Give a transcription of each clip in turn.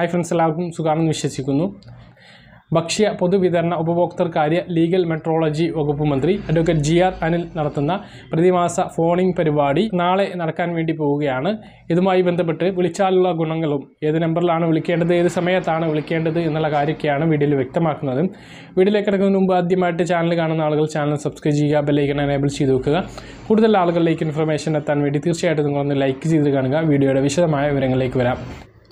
Hi friends, എല്ലാവർക്കും സുഖമാണെന്ന് വിശ്വസിക്കുന്നു. ഭക്ഷ്യ പൊതുവിതരണ ഉപഭോക്തൃകാര്യ ലീഗൽ മെട്രോളജി വകുപ്പ് മന്ത്രി അഡ്വക്കേറ്റ് GR അനിൽ നടത്തുന്ന പ്രതിമാസ ഫോണിംഗ് പരിപാടി നാളെ നടക്കാൻ വേണ്ടി പോവുകയാണ്. ഇതുമായി ബന്ധപ്പെട്ട് വിളിച്ചാലുള്ള ഗുണങ്ങളും, ഏത് നമ്പറിലാണ് വിളിക്കേണ്ടത്, ഏത് സമയത്താണ് വിളിക്കേണ്ടത് എന്നുള്ള കാര്യമൊക്കെയാണ് വീഡിയോയിൽ വ്യക്തമാക്കുന്നത്. വീഡിയോയിലേക്ക് കിടക്കുന്നതിന് മുമ്പ് ആദ്യമായിട്ട് ചാനൽ കാണുന്ന ആളുകൾ ചാനൽ സബ്സ്ക്രൈബ് ചെയ്യുക, ബെൽ ഐക്കൺ എനേബിൾ ചെയ്ത് വെക്കുക. കൂടുതൽ ആളുകളിലേക്ക് ഇൻഫർമേഷൻ എത്താൻ വേണ്ടി തീർച്ചയായിട്ടും നിങ്ങളൊന്ന് ലൈക്ക് ചെയ്ത് കാണുക. വീഡിയോയുടെ വിശദമായ വിവരങ്ങളിലേക്ക് വരാം.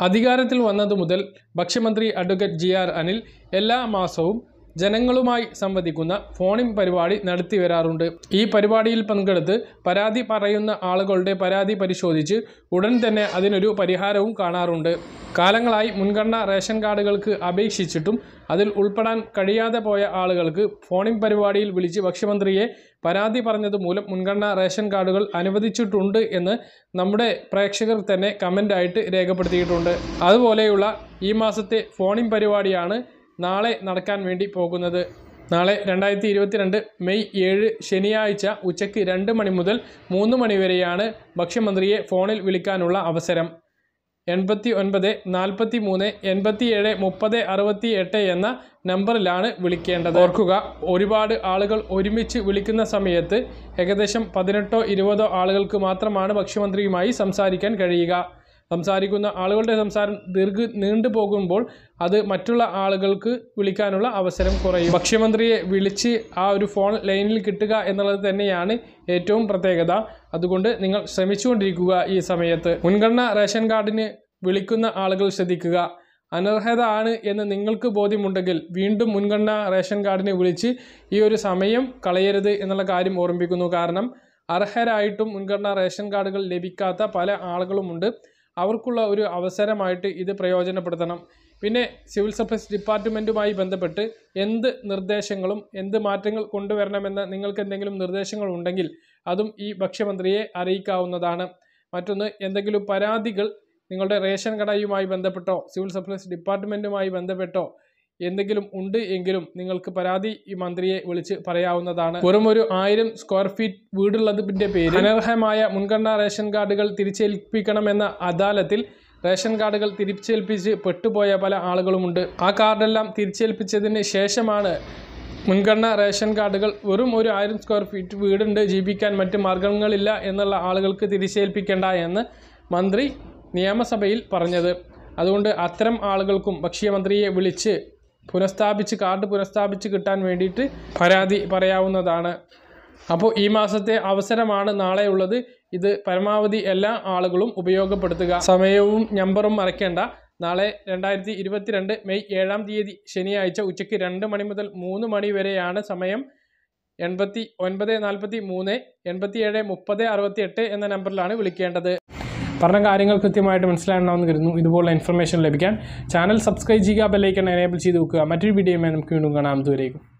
അധികാരത്തിൽ വന്നതു മുതൽ ഭക്ഷ്യമന്ത്രി അഡ്വക്കേറ്റ് GR അനിൽ എല്ലാ മാസവും ജനങ്ങളുമായി സംവദിക്കുന്ന ഫോണിംഗ് പരിപാടി നടത്തി വരാറുണ്ട്. ഈ പരിപാടിയിൽ പങ്കെടുത്ത് പരാതി പറയുന്ന ആളുകളുടെ പരാതി പരിശോധിച്ച് ഉടൻ തന്നെ അതിനൊരു പരിഹാരവും കാണാറുണ്ട്. കാലങ്ങളായി മുൻഗണനാ റേഷൻ കാർഡുകൾക്ക് അപേക്ഷിച്ചിട്ടും അതിൽ ഉൾപ്പെടാൻ കഴിയാതെ പോയ ആളുകൾക്ക് ഫോണിംഗ് പരിപാടിയിൽ വിളിച്ച് ഭക്ഷ്യമന്ത്രിയെ പരാതി പറഞ്ഞതുമൂലം മുൻഗണനാ റേഷൻ കാർഡുകൾ അനുവദിച്ചിട്ടുണ്ട് എന്ന് നമ്മുടെ പ്രേക്ഷകർ തന്നെ കമൻ്റായിട്ട് രേഖപ്പെടുത്തിയിട്ടുണ്ട്. അതുപോലെയുള്ള ഈ മാസത്തെ ഫോണിംഗ് പരിപാടിയാണ് നാളെ നടക്കാൻ വേണ്ടി പോകുന്നത്. നാളെ 2022 മെയ് 7 ശനിയാഴ്ച ഉച്ചയ്ക്ക് 2 മണി മുതൽ 3 മണി വരെയാണ് ഭക്ഷ്യമന്ത്രിയെ ഫോണിൽ വിളിക്കാനുള്ള അവസരം. 89 43 87 30 68 എന്ന നമ്പറിലാണ് വിളിക്കേണ്ടത്. ഓർക്കുക, ഒരുപാട് ആളുകൾ ഒരുമിച്ച് വിളിക്കുന്ന സമയത്ത് ഏകദേശം 18 20 ആളുകൾക്ക് മാത്രമാണ് ഭക്ഷ്യമന്ത്രിയുമായി സംസാരിക്കാൻ കഴിയുക. സംസാരിക്കുന്ന ആളുകളുടെ സംസാരം നീണ്ടു പോകുമ്പോൾ അത് മറ്റുള്ള ആളുകൾക്ക് വിളിക്കാനുള്ള അവസരം കുറയും. ഭക്ഷ്യമന്ത്രിയെ വിളിച്ച് ആ ഒരു ഫോൺ ലൈനിൽ കിട്ടുക എന്നുള്ളത് തന്നെയാണ് ഏറ്റവും പ്രത്യേകത. അതുകൊണ്ട് നിങ്ങൾ ശ്രമിച്ചുകൊണ്ടിരിക്കുക. ഈ സമയത്ത് മുൻഗണന റേഷൻ കാർഡിന് വിളിക്കുന്ന ആളുകൾ ശ്രദ്ധിക്കുക. അനർഹത ആണ് എന്ന് നിങ്ങൾക്ക് ബോധ്യമുണ്ടെങ്കിൽ വീണ്ടും മുൻഗണന റേഷൻ കാർഡിനെ വിളിച്ച് ഈ ഒരു സമയം കളയരുത് എന്നുള്ള കാര്യം ഓർമ്മിപ്പിക്കുന്നു. കാരണം അർഹരായിട്ടും മുൻഗണന റേഷൻ കാർഡുകൾ ലഭിക്കാത്ത പല ആളുകളുമുണ്ട്. അവർക്കുള്ള ഒരു അവസരമായിട്ട് ഇത് പ്രയോജനപ്പെടുത്തണം. പിന്നെ സിവിൽ സപ്ലൈസ് ഡിപ്പാർട്ട്മെൻറ്റുമായി ബന്ധപ്പെട്ട് എന്ത് നിർദ്ദേശങ്ങളും എന്ത് മാറ്റങ്ങൾ കൊണ്ടുവരണമെന്ന് നിങ്ങൾക്ക് എന്തെങ്കിലും നിർദ്ദേശങ്ങളുണ്ടെങ്കിൽ അതും ഈ ഭക്ഷ്യമന്ത്രിയെ അറിയിക്കാവുന്നതാണ്. മറ്റൊന്ന്, എന്തെങ്കിലും പരാതികൾ നിങ്ങളുടെ റേഷൻ കടയുമായി ബന്ധപ്പെട്ടോ സിവിൽ സപ്ലൈസ് ഡിപ്പാർട്ട്മെൻറ്റുമായി ബന്ധപ്പെട്ടോ എന്തെങ്കിലും ഉണ്ട് എങ്കിലും നിങ്ങൾക്ക് പരാതി ഈ മന്ത്രിയെ വിളിച്ച് പറയാവുന്നതാണ്. വെറും ഒരു 1000 സ്ക്വയർ ഫീറ്റ് വീടുള്ളതിൻ്റെ പേര് അനർഹമായ മുൻഗണനാ റേഷൻ കാർഡുകൾ തിരിച്ചേൽപ്പിക്കണമെന്ന അദാലത്തിൽ റേഷൻ കാർഡുകൾ തിരിച്ചേൽപ്പിച്ച് പെട്ടുപോയ പല ആളുകളുമുണ്ട്. ആ കാർഡെല്ലാം തിരിച്ചേൽപ്പിച്ചതിന് ശേഷമാണ് മുൻഗണനാ റേഷൻ കാർഡുകൾ വെറും ഒരു 1000 സ്ക്വയർ ഫീറ്റ് വീടുണ്ട്, ജീവിക്കാൻ മറ്റ് മാർഗങ്ങളില്ല എന്നുള്ള ആളുകൾക്ക് തിരിച്ചേൽപ്പിക്കേണ്ട എന്ന് മന്ത്രി നിയമസഭയിൽ പറഞ്ഞത്. അതുകൊണ്ട് അത്തരം ആളുകൾക്കും ഭക്ഷ്യമന്ത്രിയെ വിളിച്ച് കാർഡ് പുനഃസ്ഥാപിച്ച് കിട്ടാൻ വേണ്ടിയിട്ട് പരാതി പറയാവുന്നതാണ്. അപ്പോൾ ഈ മാസത്തെ അവസരമാണ് നാളെ ഉള്ളത്. ഇത് പരമാവധി എല്ലാ ആളുകളും ഉപയോഗപ്പെടുത്തുക. സമയവും നമ്പറും മറക്കേണ്ട. നാളെ 2022 മെയ് 7 ശനിയാഴ്ച ഉച്ചയ്ക്ക് 2 മണി മുതൽ 3 മണി വരെയാണ് സമയം. 89 43 87 30 68 എന്ന നമ്പറിലാണ് വിളിക്കേണ്ടത്. പറഞ്ഞ കാര്യങ്ങൾ കൃത്യമായിട്ട് മനസ്സിലാകണമെന്ന് കരുതുന്നു. ഇതുപോലുള്ള ഇൻഫർമേഷൻ ലഭിക്കാൻ ചാനൽ സബ്സ്ക്രൈബ് ചെയ്യുക, ബെൽ ഐക്കൺ എനേബിൾ ചെയ്ത് വെക്കുക. മറ്റൊരു വീഡിയോയുമായി നമുക്ക് വീണ്ടും കാണാം. അതുവരെയും